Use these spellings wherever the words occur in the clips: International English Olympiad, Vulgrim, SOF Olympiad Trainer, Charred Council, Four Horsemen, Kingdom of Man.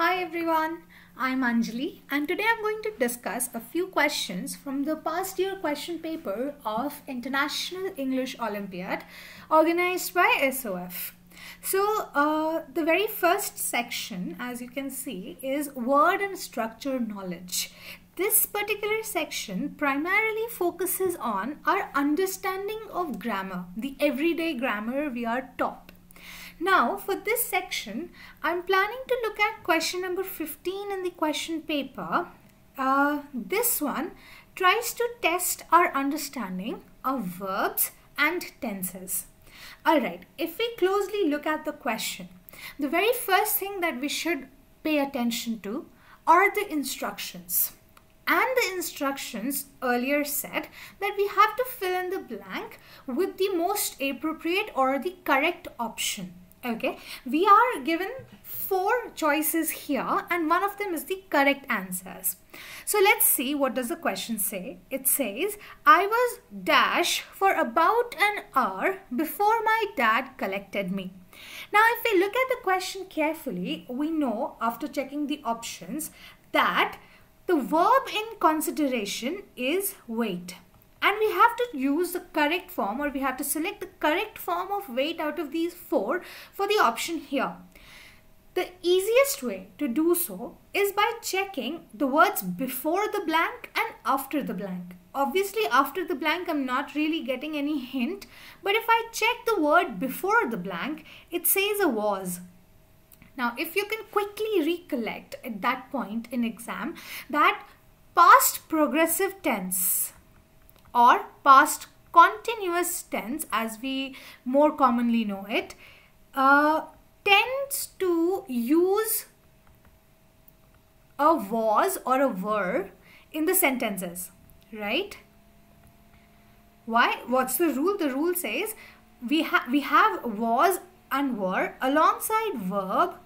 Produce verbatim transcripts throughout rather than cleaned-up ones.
Hi everyone, I'm Anjali and today I'm going to discuss a few questions from the past year question paper of International English Olympiad organized by S O F. So uh, the very first section, as you can see, is word and structure knowledge. This particular section primarily focuses on our understanding of grammar, the everyday grammar we are taught. Now for this section, I'm planning to look at question number fifteen in the question paper. Uh, this one tries to test our understanding of verbs and tenses. Alright, if we closely look at the question, the very first thing that we should pay attention to are the instructions. And the instructions earlier said that we have to fill in the blank with the most appropriate or the correct option. Okay, we are given four choices here and one of them is the correct answers. So let's see, what does the question say? It says, I was dash for about an hour before my dad collected me. Now if we look at the question carefully, we know after checking the options that the verb in consideration is wait. And we have to use the correct form, or we have to select the correct form of wait out of these four for the option here. The easiest way to do so is by checking the words before the blank and after the blank. Obviously, after the blank, I'm not really getting any hint. But if I check the word before the blank, it says a was. Now, if you can quickly recollect at that point in exam that past progressive tense or past continuous tense, as we more commonly know it, uh, tends to use a was or a were in the sentences, right? Why? What's the rule? The rule says we, ha we have was and were alongside verb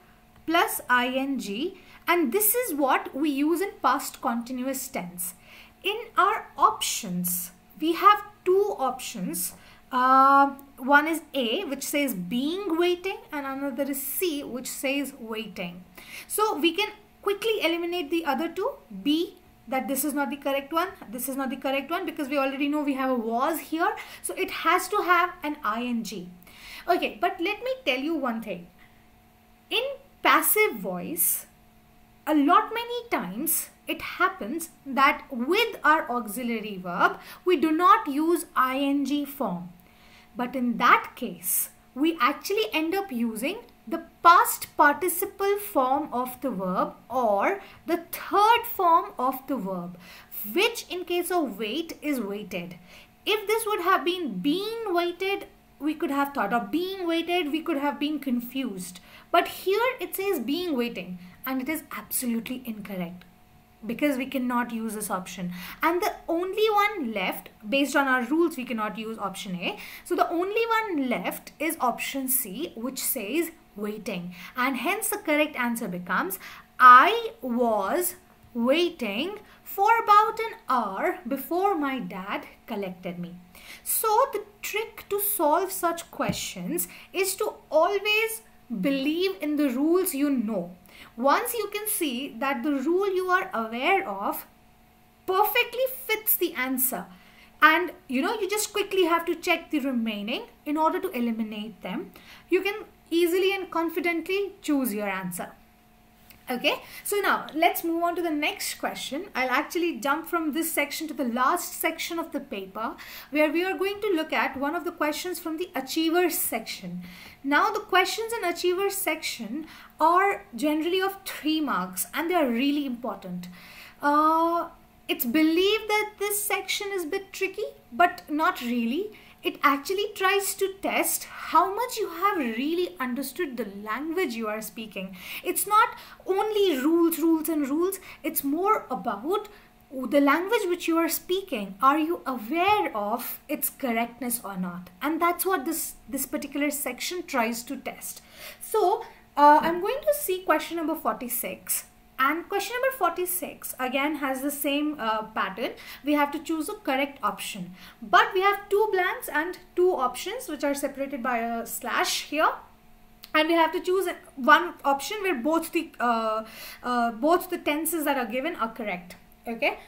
plus ing, and this is what we use in past continuous tense. In our options, we have two options. Uh, one is A, which says being waiting, and another is C, which says waiting. So we can quickly eliminate the other two. B, that this is not the correct one, this is not the correct one, because we already know we have a was here, so it has to have an ing. Okay, but let me tell you one thing. In passive voice, a lot many times it happens that with our auxiliary verb, we do not use ing form. But in that case, we actually end up using the past participle form of the verb or the third form of the verb, which in case of wait is waited. If this would have been been waited, we could have thought of being waited, we could have been confused. But here it says being waiting, and it is absolutely incorrect because we cannot use this option. And the only one left, based on our rules, we cannot use option A. So the only one left is option C, which says waiting. And hence the correct answer becomes, I was waiting for about an hour before my dad collected me. So the trick to solve such questions is to always believe in the rules you know. Once you can see that the rule you are aware of perfectly fits the answer, and you know, you just quickly have to check the remaining in order to eliminate them, you can easily and confidently choose your answer. Okay, so now let's move on to the next question. I'll actually jump from this section to the last section of the paper, where we are going to look at one of the questions from the achievers section. Now the questions in achievers section are generally of three marks and they are really important. Uh, it's believed that this section is a bit tricky, but not really. It actually tries to test how much you have really understood the language you are speaking. It's not only rules, rules and rules. It's more about the language which you are speaking. Are you aware of its correctness or not? And that's what this, this particular section tries to test. So uh, I'm going to see question number forty-six. And question number forty-six again has the same uh, pattern. We have to choose the correct option. But we have two blanks and two options which are separated by a slash here. and we have to choose one option where both the uh, uh, both the tenses that are given are correct. Okay,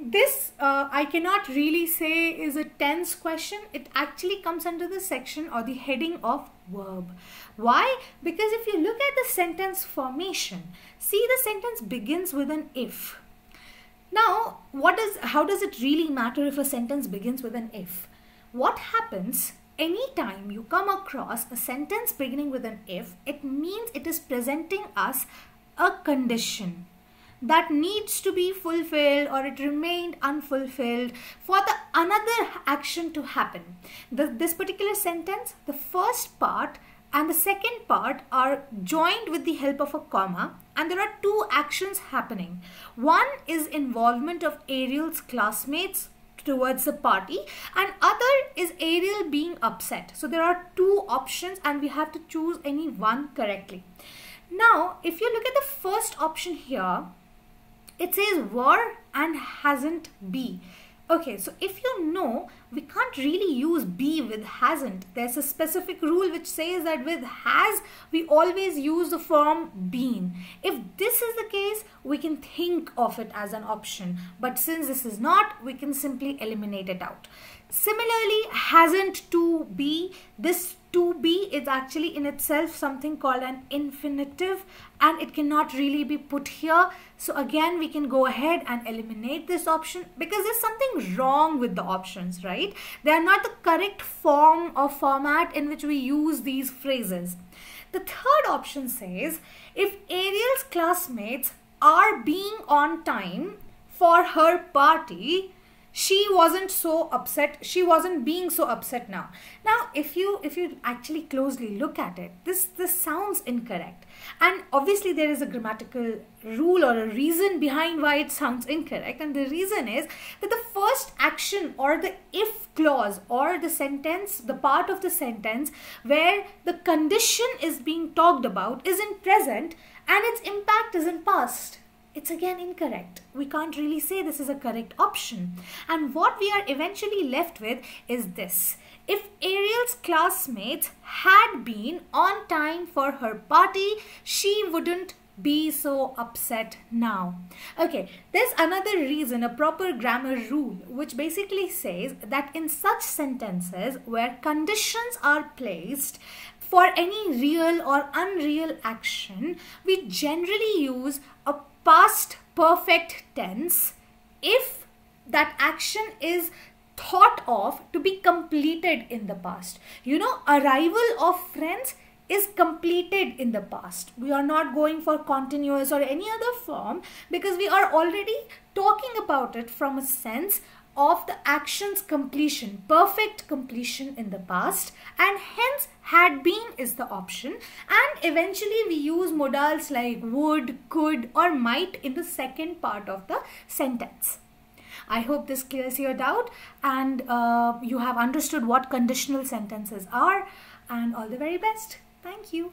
this uh, I cannot really say is a tense question. It actually comes under the section or the heading of verb. Why? Because if you look at the sentence formation, see, the sentence begins with an if. Now, what is, how does it really matter if a sentence begins with an if? What happens anytime you come across a sentence beginning with an if, it means it is presenting us a condition that needs to be fulfilled, or it remained unfulfilled for the another action to happen. The, this particular sentence, the first part and the second part are joined with the help of a comma, and there are two actions happening. One is involvement of Ariel's classmates towards the party, and other is Ariel being upset. So there are two options and we have to choose any one correctly. Now, if you look at the first option here, it says were and hasn't be. Okay, so if you know, we can't really use be with hasn't. There's a specific rule which says that with has, we always use the form been. If this is the case, we can think of it as an option. But since this is not, we can simply eliminate it out. Similarly, hasn't to be, this to be is actually in itself something called an infinitive, and it cannot really be put here. So again, we can go ahead and eliminate this option because there's something wrong with the options, right? They are not the correct form or format in which we use these phrases. The third option says, if Ariel's classmates are being on time for her party, she wasn't so upset, she wasn't being so upset now. Now, if you if you actually closely look at it, this, this sounds incorrect. And obviously there is a grammatical rule or a reason behind why it sounds incorrect. And the reason is that the first action or the if clause or the sentence, the part of the sentence where the condition is being talked about isn't present and its impact isn't past. It's again incorrect. We can't really say this is a correct option. And what we are eventually left with is this. If Ariel's classmates had been on time for her party, she wouldn't be so upset now. Okay, there's another reason, a proper grammar rule, which basically says that in such sentences where conditions are placed, for any real or unreal action, we generally use a past perfect tense if that action is thought of to be completed in the past. You know, arrival of friends is completed in the past. We are not going for continuous or any other form because we are already talking about it from a sense of the action's completion, perfect completion in the past, and hence had been is the option, and eventually we use modals like would, could or might in the second part of the sentence. I hope this clears your doubt and uh, you have understood what conditional sentences are, and all the very best. Thank you.